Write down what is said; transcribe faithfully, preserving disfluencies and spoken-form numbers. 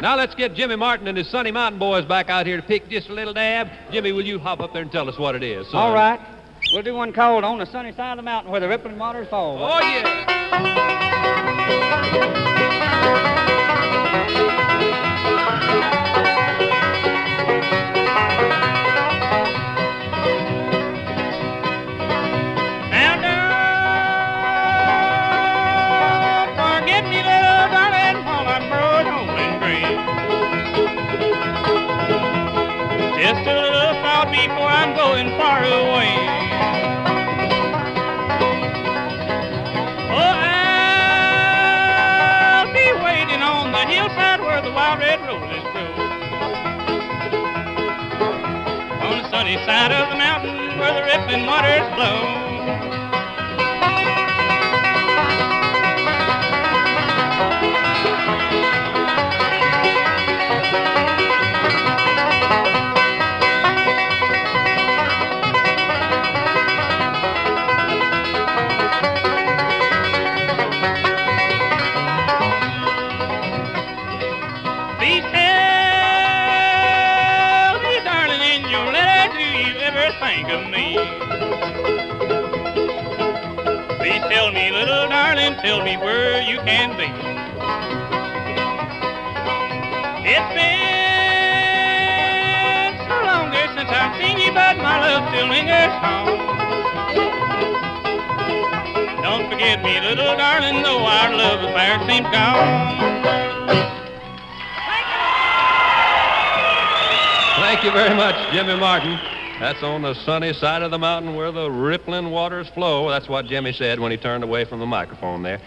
Now let's get Jimmy Martin and his Sunny Mountain Boys back out here to pick just a little dab. Jimmy, will you hop up there and tell us what it is? Son? All right. We'll do one called On the Sunny Side of the Mountain Where the Rippling Waters Fall. Oh, yeah. Now, don't forget me, little darling, while I'm broad and green. Just a little thought before I'm going far away. On the sunny side of the mountain where the rippling waters flow. Think of me. Please tell me, little darling, tell me where you can be. It's been so long since I've seen you, but my love still lingers on. Don't forget me, little darling, though our love affair seems gone. Thank you very much, Jimmy Martin. That's On the Sunny Side of the Mountain Where the Rippling Waters Flow. That's what Jimmy said when he turned away from the microphone there.